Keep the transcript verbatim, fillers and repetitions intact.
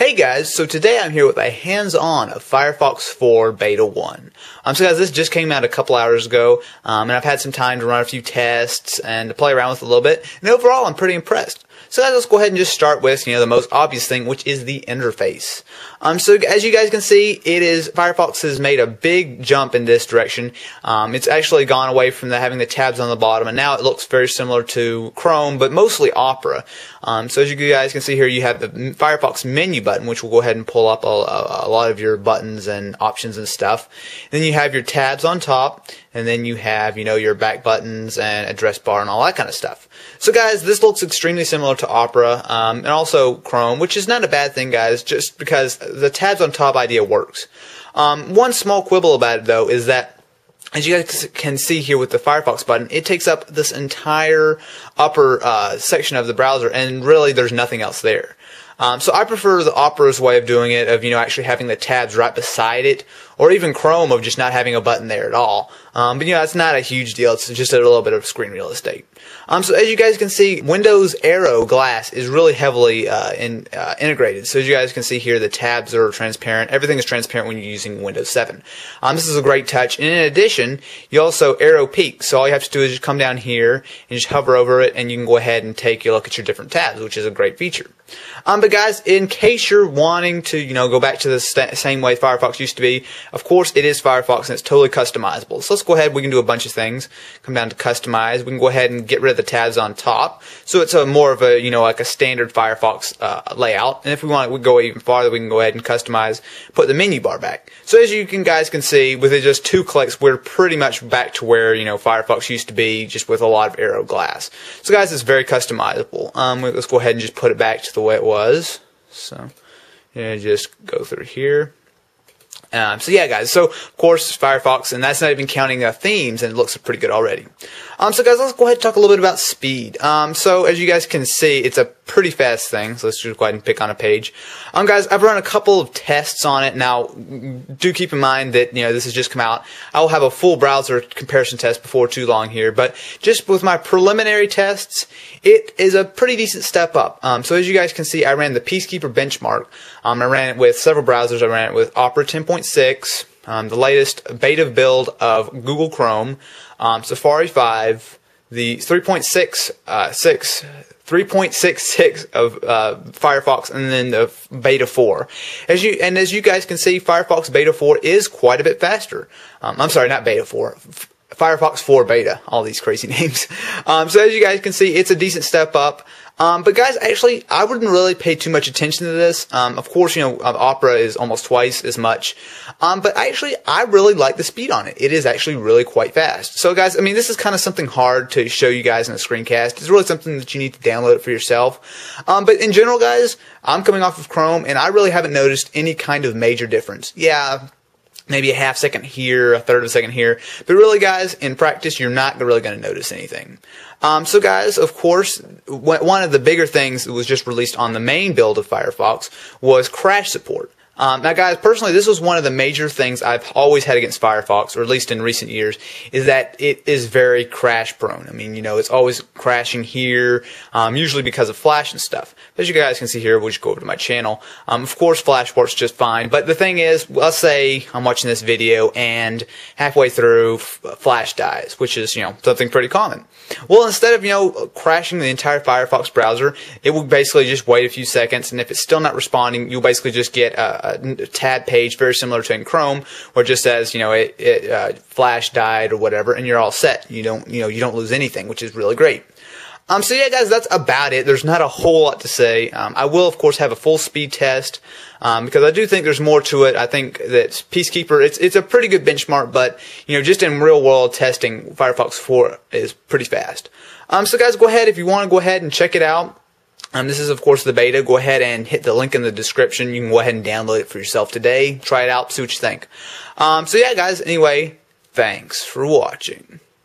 Hey guys, so today I'm here with a hands-on of Firefox four Beta one. Um, so guys, this just came out a couple hours ago, um, and I've had some time to run a few tests and to play around with it a little bit, and overall I'm pretty impressed. So guys, let's go ahead and just start with, you know, the most obvious thing, which is the interface. Um, so as you guys can see, it is, Firefox has made a big jump in this direction. Um, it's actually gone away from the, having the tabs on the bottom, and now it looks very similar to Chrome, but mostly Opera. Um, so as you guys can see here, you have the Firefox menu button. Button, which will go ahead and pull up a, a, a lot of your buttons and options and stuff. And then you have your tabs on top, and then you have, you know, your back buttons and address bar and all that kind of stuff. So guys, this looks extremely similar to Opera um, and also Chrome, which is not a bad thing, guys, just because the tabs on top idea works. Um, one small quibble about it, though, is that as you guys can see here with the Firefox button, it takes up this entire upper uh, section of the browser, and really there's nothing else there. Um, so I prefer the Opera's way of doing it, of, you know, actually having the tabs right beside it, or even Chrome of just not having a button there at all. Um, but, you know, it's not a huge deal. It's just a little bit of screen real estate. Um, so as you guys can see, Windows Aero Glass is really heavily uh, in, uh, integrated. So as you guys can see here, the tabs are transparent. Everything is transparent when you're using Windows seven. Um, this is a great touch. And in addition, you also Aero Peak. So all you have to do is just come down here and just hover over it, and you can go ahead and take a look at your different tabs, which is a great feature. Um, but guys, in case you're wanting to, you know, go back to the same way Firefox used to be, of course it is Firefox and it's totally customizable. So let's go ahead, we can do a bunch of things. Come down to customize. We can go ahead and get rid of the tabs on top. So it's a more of a, you know, like a standard Firefox uh, layout. And if we want, we go even farther, we can go ahead and customize, put the menu bar back. So as you can guys can see, with just two clicks, we're pretty much back to where, you know, Firefox used to be, just with a lot of Aero Glass. So guys, it's very customizable. Um, let's go ahead and just put it back to the way it was. So, yeah, just go through here. Um, so yeah, guys. So of course Firefox, and that's not even counting uh, themes, and it looks pretty good already. Um, so guys, let's go ahead and talk a little bit about speed. Um, so as you guys can see, it's a pretty fast thing. So let's just go ahead and pick on a page. Um, guys, I've run a couple of tests on it. Now, do keep in mind that, you know, this has just come out. I will have a full browser comparison test before too long here, but just with my preliminary tests, it is a pretty decent step up. Um, so as you guys can see, I ran the Peacekeeper benchmark. Um, I ran it with several browsers. I ran it with Opera ten point six, um, the latest beta build of Google Chrome, um, Safari five, the three point six six of uh, Firefox, and then the beta four. As you and as you guys can see, Firefox beta four is quite a bit faster. Um, I'm sorry, not beta four. Firefox four beta, all these crazy names. Um, so as you guys can see, it's a decent step up. Um, but guys, actually, I wouldn't really pay too much attention to this. Um, of course, you know, Opera is almost twice as much. Um, but actually, I really like the speed on it. It is actually really quite fast. So guys, I mean, this is kind of something hard to show you guys in a screencast. It's really something that you need to download it for yourself. Um, but in general, guys, I'm coming off of Chrome, and I really haven't noticed any kind of major difference. Yeah, maybe a half second here, a third of a second here. But really, guys, in practice, you're not really going to notice anything. Um, so, guys, of course, one of the bigger things that was just released on the main build of Firefox was crash support. Um, now, guys, personally, this was one of the major things I've always had against Firefox, or at least in recent years, is that it is very crash-prone. I mean, you know, it's always crashing here, um, usually because of Flash and stuff. As you guys can see here, we'll just go over to my channel. Um, of course, Flash works just fine, but the thing is, let's say I'm watching this video, and halfway through, Flash dies, which is, you know, something pretty common. Well, instead of, you know, crashing the entire Firefox browser, it will basically just wait a few seconds, and if it's still not responding, you'll basically just get a... a A tab page very similar to in Chrome, where it just says, you know, it, it uh, Flash died or whatever, and you're all set. You don't, you know, you don't lose anything, which is really great. Um, so yeah, guys, that's about it. There's not a whole lot to say. Um, I will, of course, have a full speed test um, because I do think there's more to it. I think that Peacekeeper, it's it's a pretty good benchmark, but, you know, just in real world testing, Firefox four is pretty fast. Um, so guys, go ahead if you want to go ahead and check it out. Um, this is, of course, the beta. Go ahead and hit the link in the description. You can go ahead and download it for yourself today. Try it out. See what you think. Um, so, yeah, guys, anyway, thanks for watching.